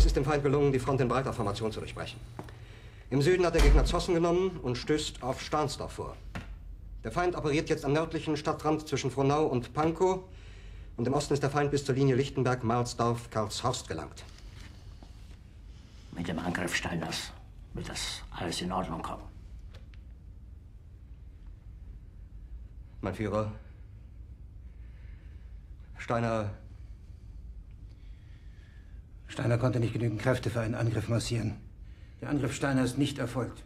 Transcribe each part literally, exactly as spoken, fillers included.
Es ist dem Feind gelungen, die Front in breiter Formation zu durchbrechen. Im Süden hat der Gegner Zossen genommen und stößt auf Stahnsdorf vor. Der Feind operiert jetzt am nördlichen Stadtrand zwischen Frohnau und Pankow. Und im Osten ist der Feind bis zur Linie Lichtenberg-Marsdorf-Karlshorst gelangt. Mit dem Angriff Steiners wird das alles in Ordnung kommen. Mein Führer, Steiner... Steiner konnte nicht genügend Kräfte für einen Angriff massieren. Der Angriff Steiner ist nicht erfolgt.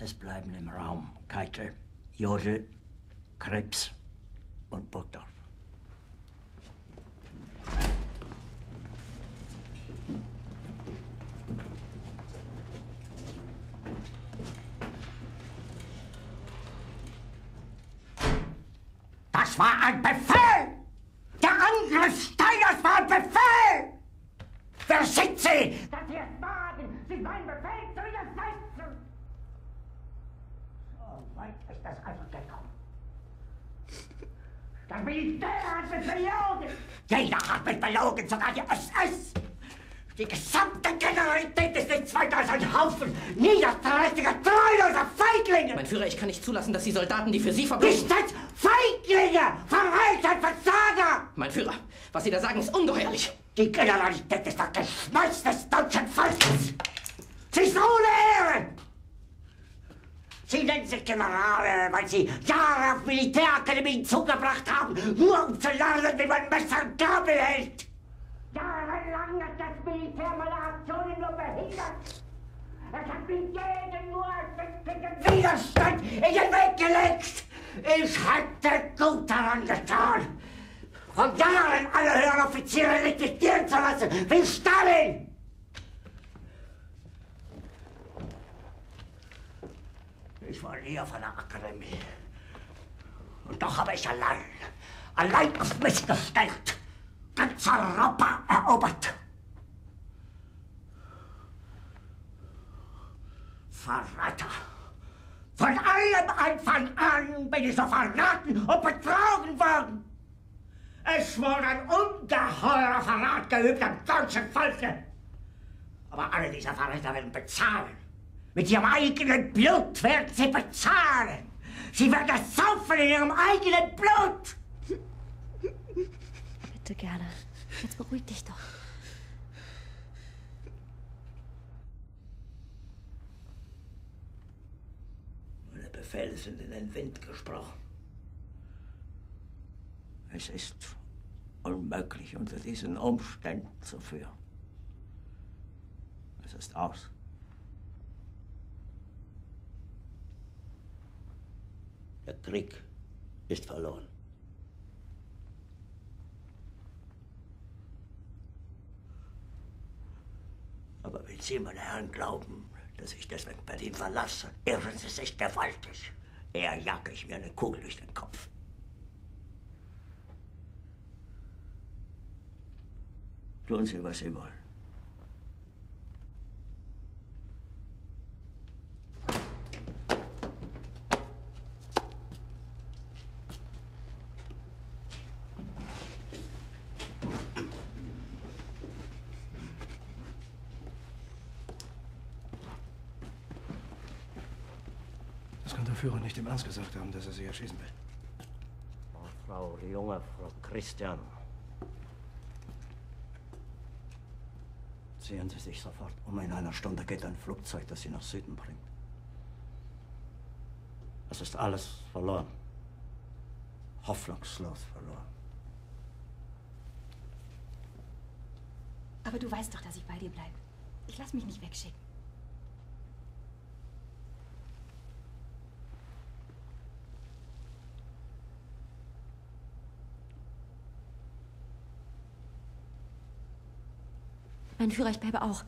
Es bleiben im Raum Keitel, Jodl, Krebs und Burgdorf. Das war ein Befehl! Der Angriff Steiners war ein Befehl! Wer schickt Sie? Das hier ist Wagen! Sie meinen Befehl zu Ihren Seiten! So weit ist das also gekommen. Das Militär hat mich belogen! Jeder hat mich belogen, sogar die S S! Die gesamte Generalität ist nichts weiter als ein Haufen niederträchtiger, treuloser Feiglinge! Mein Führer, ich kann nicht zulassen, dass die Soldaten, die für Sie verbringen... Nicht als Feiglinge! Verreiter, Versager! Mein Führer, was Sie da sagen, ist ungeheuerlich! Die Generalität ist das Geschmeiß des deutschen Volkes! Sie ist ohne Ehre! Sie nennen sich Generale, weil Sie Jahre auf Militärakademien zugebracht haben, nur um zu lernen, wie man Messer und Gabel hält! Jahrelang hat das Militär meine Aktionen nur behindert. Es hat mir jeden nur ersichtlichen Widerstand in den Weg gelegt. Ich hätte gut daran getan, von Jahren alle höheren Offiziere registrieren zu lassen, wie Stalin. Ich war nie auf einer Akademie. Und doch habe ich allein, allein auf mich gestellt, ganz Europa erobert. Verräter! Von allem Anfang an bin ich so verraten und betrogen worden. Es wurde ein ungeheurer Verrat geübt am deutschen Volke. Aber alle diese Verräter werden bezahlen. Mit ihrem eigenen Blut werden sie bezahlen. Sie werden das saufen in ihrem eigenen Blut. Bitte gerne. Jetzt beruhig dich doch. Meine Befehle sind in den Wind gesprochen. Es ist unmöglich, unter diesen Umständen zu führen. Es ist aus. Der Krieg ist verloren. Aber wenn Sie, meine Herren, glauben, dass ich deswegen Berlin verlasse, irren Sie sich gewaltig. Eher jage ich mir eine Kugel durch den Kopf. Tun Sie, was Sie wollen. Nicht im Ernst gesagt haben, dass er sie erschießen will. Oh, Frau Junge, Frau Christian. Sehen Sie sich sofort um. In einer Stunde geht ein Flugzeug, das Sie nach Süden bringt. Es ist alles verloren. Hoffnungslos verloren. Aber du weißt doch, dass ich bei dir bleibe. Ich lasse mich nicht wegschicken. Mein Führer, ich bleibe auch.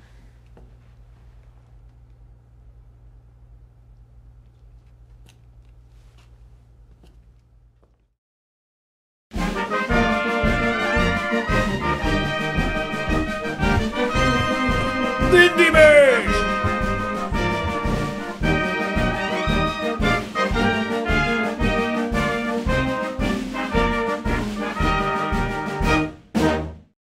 Musik. in die Welt!